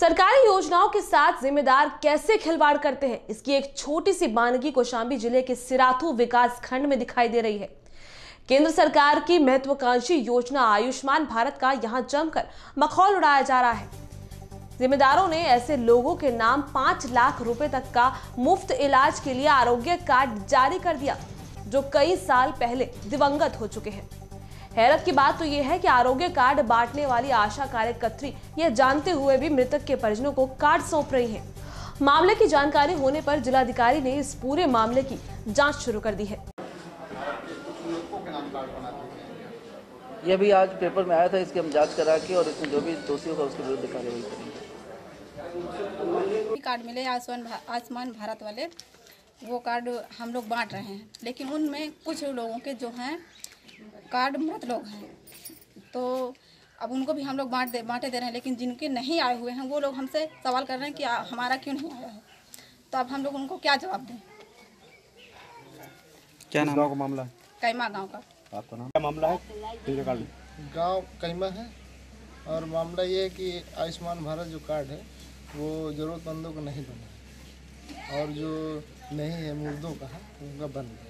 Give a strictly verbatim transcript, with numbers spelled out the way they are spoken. सरकारी योजनाओं के साथ जिम्मेदार कैसे खिलवाड़ करते हैं, इसकी एक छोटी सी बानगी कौषाम्बी जिले के सिराथू विकास खंड में दिखाई दे रही है। केंद्र सरकार की महत्वाकांक्षी योजना आयुष्मान भारत का यहां जमकर मखौल उड़ाया जा रहा है। जिम्मेदारों ने ऐसे लोगों के नाम पांच लाख रुपए तक का मुफ्त इलाज के लिए आरोग्य कार्ड जारी कर दिया, जो कई साल पहले दिवंगत हो चुके हैं। हैरत की बात तो यह है कि आरोग्य कार्ड बांटने वाली आशा कार्यकर्त्री यह जानते हुए भी मृतक के परिजनों को कार्ड सौंप रही हैं। मामले की जानकारी होने पर जिलाधिकारी ने इस पूरे मामले की जांच शुरू कर दी है। यह भी आज पेपर में आया था, इसकी हम जांच करा के और इसमें जो भी दोषी होगा उसके विरुद्ध कार्रवाई करेंगे। कार्ड मिले आयुष्मान भारत वाले, वो कार्ड हम लोग बांट रहे हैं, लेकिन उनमें कुछ लोगों के जो हैं कार्ड मृत लोग हैं, तो अब उनको भी हम लोग बांट दे बांटे दे रहे हैं। लेकिन जिनके नहीं आए हुए हैं वो लोग हमसे सवाल कर रहे हैं कि आ, हमारा क्यों नहीं आया है, तो अब हम लोग उनको क्या जवाब दें। क्या नाम का मामला है? कैमा गांव का। आपका नाम क्या मामला है? गांव कैमा है, और मामला ये है कि आयुष्मान भारत जो कार्ड है वो जरूरतमंदों को नहीं बना है, और जो नहीं है मुर्दों का है उनका बन गया।